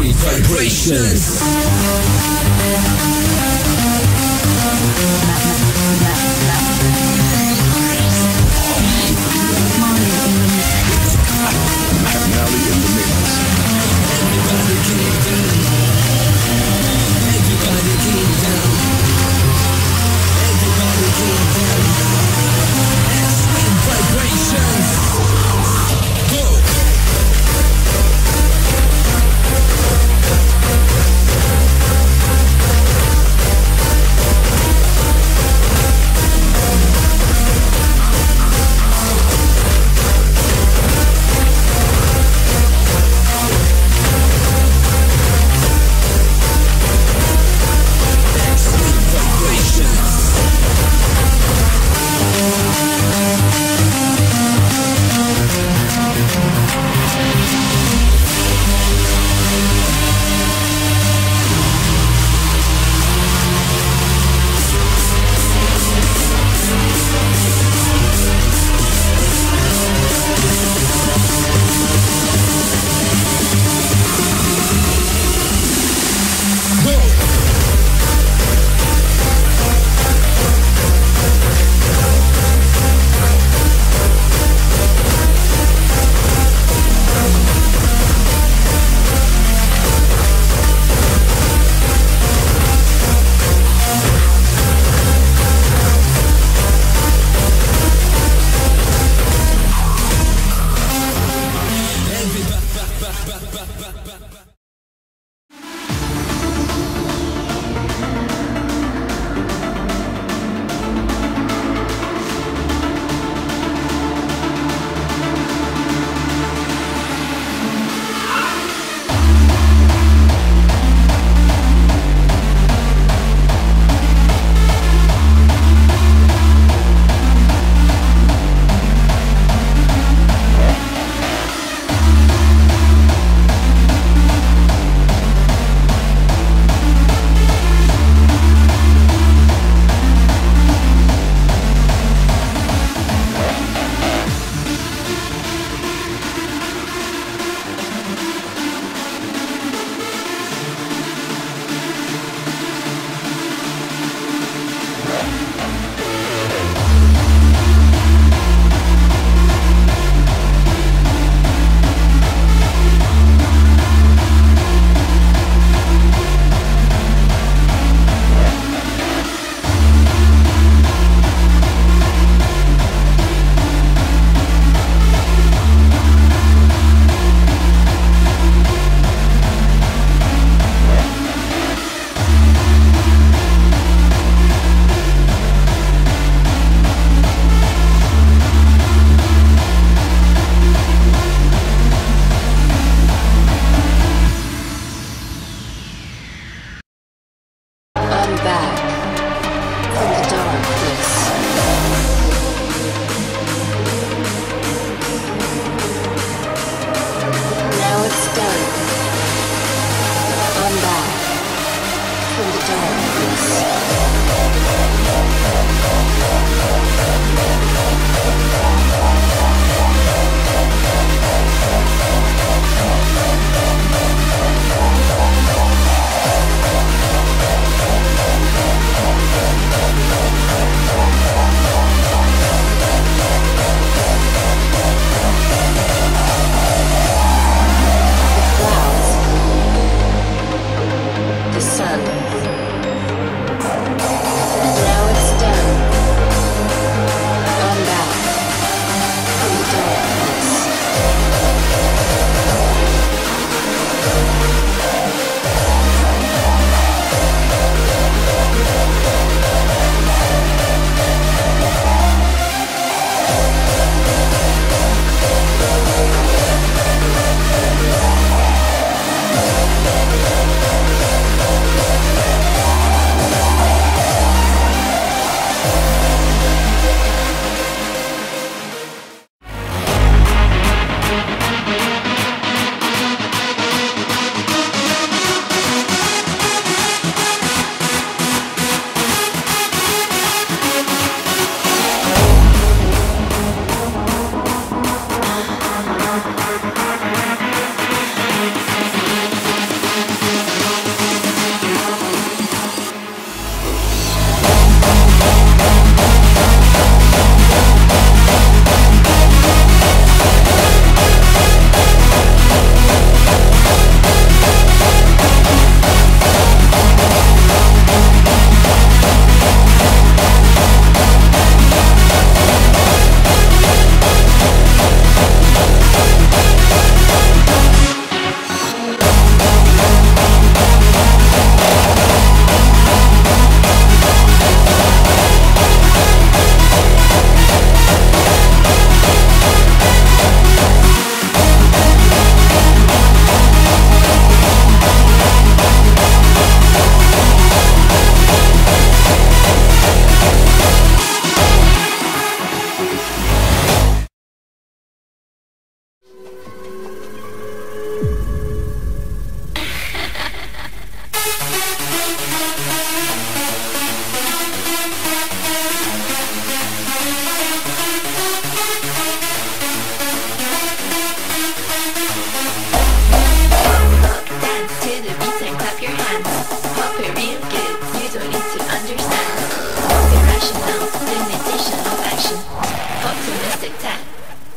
Great Vibrations.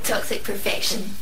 toxic perfection.